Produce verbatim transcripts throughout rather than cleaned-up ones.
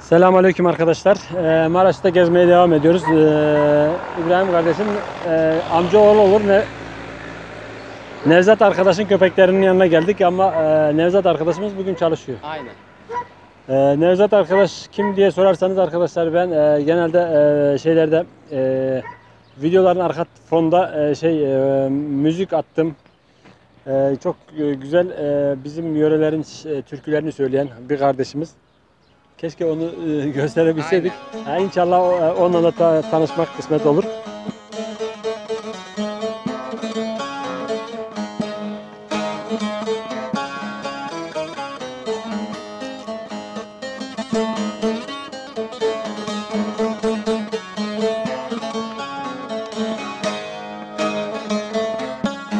Selamünaleyküm arkadaşlar. Ee, Maraş'ta gezmeye devam ediyoruz. Ee, İbrahim kardeşim e, amcaoğlu olur. Ne? Nevzat arkadaşın köpeklerinin yanına geldik ama e, Nevzat arkadaşımız bugün çalışıyor. Aynen. Ee, Nevzat arkadaş kim diye sorarsanız arkadaşlar ben e, genelde e, şeylerde e, videoların arka fonda e, şey e, müzik attım. E, çok güzel e, bizim yörelerin e, türkülerini söyleyen bir kardeşimiz. Keşke onu gösterebilseydik. Ha, İnşallah onunla da ta tanışmak kısmet olur.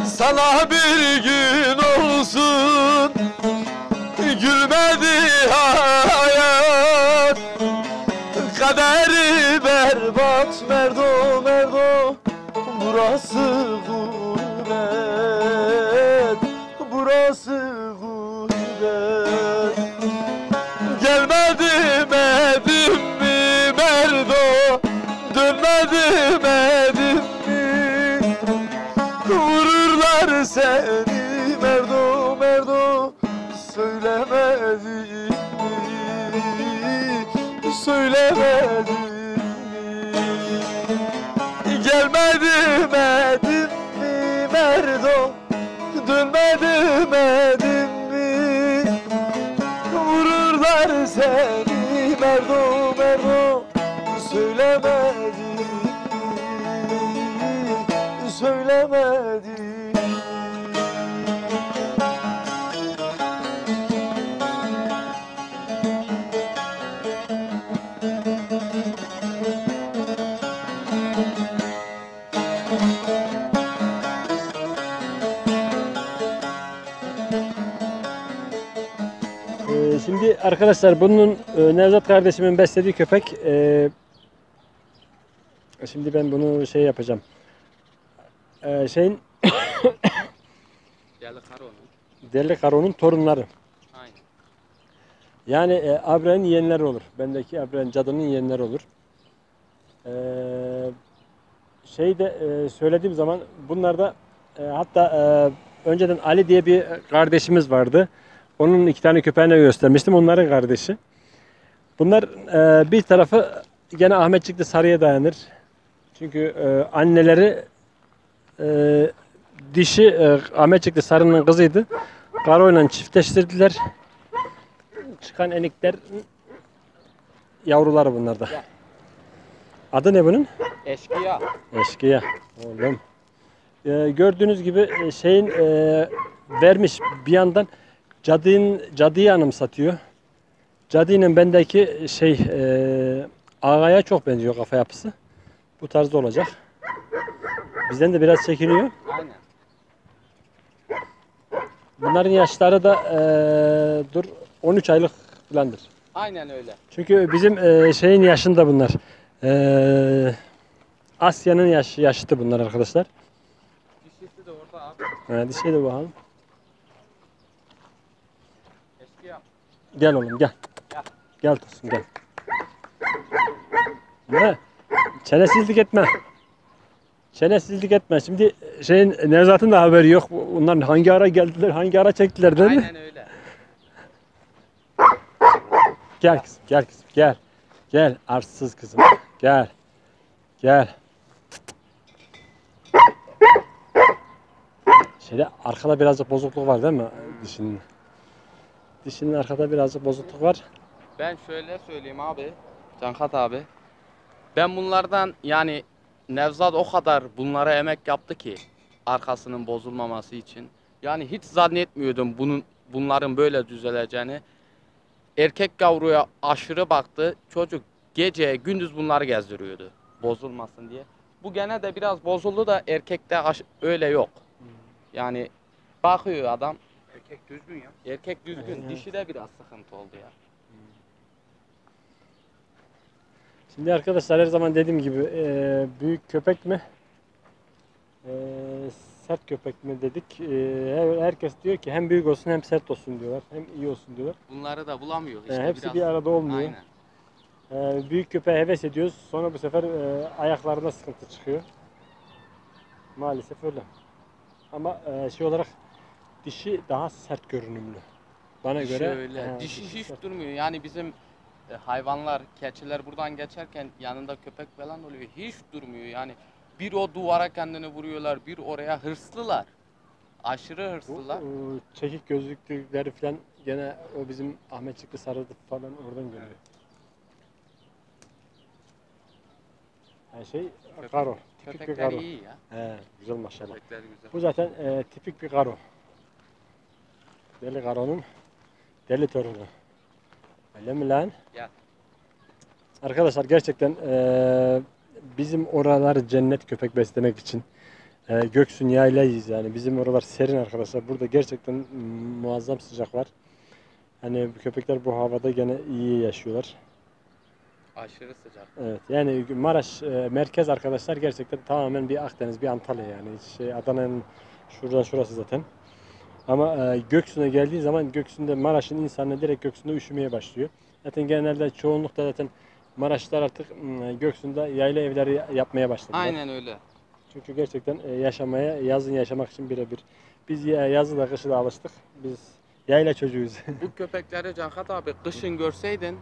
Sana bir gün olsun gülmedi hayat, kaderi berbat Merdo Merdo, burası gurbet, burası gurbet. Gelmedim edim mi Merdo, dönmedim edim mi, vururlar seni Merdo Merdo, söylemedim. Söylemedim mi? Gelmedim edim mi Merdo? Dönmedim edim mi? Vururlar seni Merdo Merdo, söylemedim mi? Söylemedim mi? Şimdi arkadaşlar bunun Nevzat kardeşimin beslediği köpek. E, şimdi ben bunu şey yapacağım. E, şeyin Deli Karo'nun. Deli Karo'nun torunları. Aynen. Yani e, Abre'nin yeğenleri olur. Bendeki Abre'nin cadının yeğenleri olur. E, şey de e, söylediğim zaman bunlarda e, hatta e, önceden Ali diye bir kardeşimiz vardı. Onun iki tane köpeğini göstermiştim. Onların kardeşi. Bunlar e, bir tarafı gene Ahmetçikli Sarı'ya dayanır. Çünkü e, anneleri e, dişi e, Ahmetçikli Sarı'nın kızıydı. Karo'yla çiftleştirdiler. Çıkan enikler yavruları bunlar da. Adı ne bunun? Eşkıya. Eşkıya. Oğlum. E, gördüğünüz gibi şeyin e, vermiş bir yandan. Cadının, cadıyı anımsatıyor. Cadının bendeki şey e, ağaya çok benziyor kafa yapısı. Bu tarzda olacak. Bizden de biraz çekiniyor. Aynen. Bunların yaşları da e, dur on üç aylık falandır. Aynen öyle. Çünkü bizim e, şeyin yaşında bunlar. E, Asya'nın yaş, yaşıtı bunlar arkadaşlar. Dişisi de orada abi. Evet, dişi de bakalım. Gel oğlum gel. Gel, gel Tosun gel. Ne? Çenesizlik etme. Çenesizlik etme. Şimdi şeyin Nevzat'ın da haberi yok. Bunlar hangi ara geldiler, hangi ara çektiler değil mi? Aynen öyle. Gel kızım, gel kızım, gel. Gel arsız kızım. Gel. Gel. Şeyde arkada birazcık bozukluk var değil mi dişinin? Dişinin arkada birazcık bozukluk var. Ben şöyle söyleyeyim abi, Cankat abi. Ben bunlardan yani Nevzat o kadar bunlara emek yaptı ki arkasının bozulmaması için. Yani hiç zannetmiyordum bunun, bunların böyle düzeleceğini. Erkek yavruya aşırı baktı. Çocuk gece gündüz bunları gezdiriyordu bozulmasın diye. Bu gene de biraz bozuldu da erkekte öyle yok. Yani bakıyor adam. Erkek düzgün ya. Erkek düzgün. Evet. Dişi de biraz sıkıntı oldu ya. Şimdi arkadaşlar her zaman dediğim gibi e, büyük köpek mi e, sert köpek mi dedik. E, herkes diyor ki hem büyük olsun hem sert olsun diyorlar. Hem iyi olsun diyorlar. Bunları da bulamıyor. İşte e, hepsi biraz... bir arada olmuyor. Aynen. E, büyük köpeğe heves ediyoruz. Sonra bu sefer e, ayaklarına sıkıntı çıkıyor. Maalesef öyle. Ama e, şey olarak dişi daha sert görünümlü. Bana dişi göre öyle. He, dişi, dişi hiç sert durmuyor. Yani bizim e, hayvanlar, keçiler buradan geçerken yanında köpek falan oluyor. Hiç durmuyor yani. Bir o duvara kendini vuruyorlar, bir oraya hırslılar. Aşırı hırslılar. O, o, çekik gözlükleri falan gene o bizim Ahmetçikli Sarı falan oradan geliyor. Evet. Yani şey, köpek, karo. Tipik köpekler bir karo. İyi ya. He, güzel maşallah. Güzel. Bu zaten e, tipik bir karo. Deli karonun deli torunu. Öyle mi lan? Ya. Arkadaşlar gerçekten e, bizim oralar cennet köpek beslemek için. E, Göksun yaylayız yani. Bizim oralar serin arkadaşlar. Burada gerçekten muazzam sıcak var. Hani bu köpekler bu havada gene iyi yaşıyorlar. Aşırı sıcak. Evet. Yani Maraş e, merkez arkadaşlar gerçekten tamamen bir Akdeniz, bir Antalya yani. Şey, Adana'nın şuradan şurası zaten. Ama e, Göksun'a geldiği zaman Göksun'da Maraş'ın insanı direkt Göksun'da üşümeye başlıyor. Zaten genelde çoğunlukta zaten Maraşlılar artık Göksun'da yayla evleri yapmaya başladılar. Aynen öyle. Çünkü gerçekten yaşamaya, yazın yaşamak için birebir. Biz yazı da kışı da alıştık. Biz yayla çocuğuyuz. Bu köpekleri Cankat abi kışın görseydin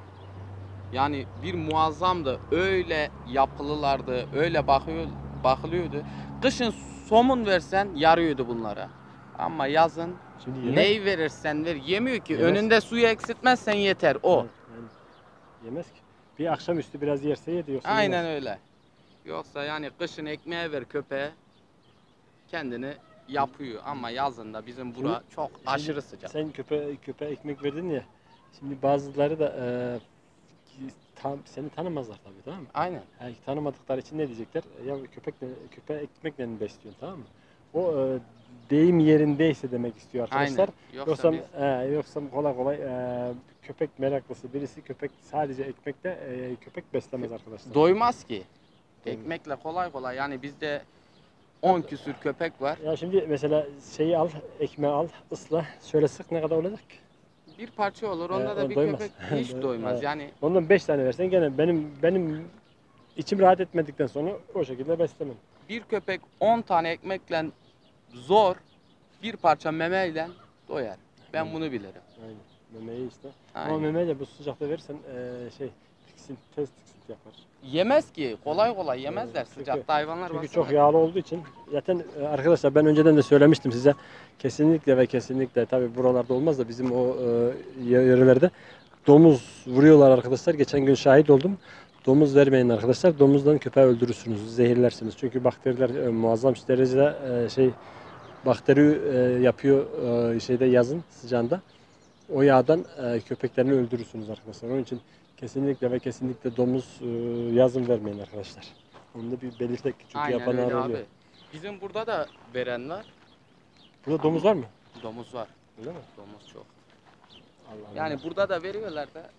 yani bir muazzamdı. Öyle yapılılardı, öyle bakıyor, bakılıyordu. Kışın somun versen yarıyordu bunlara. Ama yazın şimdi neyi verirsen ver yemiyor ki. Yemez. Önünde suyu eksiltmezsen yeter o. Yani, yani yemez ki. Bir akşamüstü biraz yerse yedi yoksa. Aynen yemez. Öyle. Yoksa yani kışın ekmeğe ver köpeğe kendini yapıyor ama yazında bizim bura şimdi, çok aşırı sıcak. Sen köpeğe, köpeğe ekmek verdin ya. Şimdi bazıları da e, tam, seni tanımazlar tabii, tamam mı? Aynen. Yani tanımadıkları için ne diyecekler? Ya köpekle, köpeğe ekmekle mi besliyorsun, tamam mı? O e, deyim yerindeyse demek istiyor arkadaşlar. Aynen. Yoksa yoksa, e, yoksa kolay kolay e, köpek meraklısı birisi köpek sadece ekmekle e, köpek beslemez arkadaşlar. Doymaz ki. Ekmekle kolay kolay yani bizde on küsür köpek var. Ya şimdi mesela şeyi al, ekmeği al, ısla, şöyle sık ne kadar olacak? Bir parça olur. Onda ee, da bir doymaz. Köpek hiç doymaz yani. Ondan beş tane versen gene benim benim içim rahat etmedikten sonra o şekilde beslemem. Bir köpek on tane ekmekle zor, bir parça memeyle doyar. Ben aynen. Bunu bilirim. Aynen. Memeyi işte. Aynen. Ama memeyle bu sıcakta verirsen ee, şey tiksin, tez tiksinti yapar. Yemez ki. Kolay kolay yemezler. Çünkü, sıcakta hayvanlar çünkü çok yağlı olduğu için. Zaten arkadaşlar ben önceden de söylemiştim size. Kesinlikle ve kesinlikle tabi buralarda olmaz da bizim o e, yerlerde domuz vuruyorlar arkadaşlar. Geçen gün şahit oldum. Domuz vermeyin arkadaşlar. Domuzdan köpeği öldürürsünüz. Zehirlersiniz. Çünkü bakteriler e, muazzam derecede e, şey bakteri e, yapıyor e, şeyde yazın sıcağında. O yağdan e, köpeklerini öldürürsünüz arkadaşlar. Onun için kesinlikle ve kesinlikle domuz e, yazın vermeyin arkadaşlar. Onu da bir belirtek çünkü aynen yapanlar öyle oluyor. Abi. Bizim burada da veren var. Burada ama domuz var mı? Domuz var. Öyle mi? Domuz çok. Allah yani Allah. Burada da veriyorlar da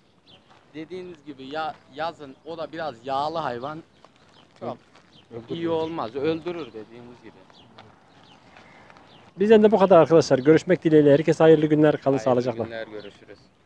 dediğiniz gibi ya yazın o da biraz yağlı hayvan çok öldürür. İyi olmaz. Öldürür dediğimiz gibi. Bizden de bu kadar arkadaşlar. Görüşmek dileğiyle. Herkese hayırlı günler. Kalın sağlıcakla. Hayırlı günler. Görüşürüz.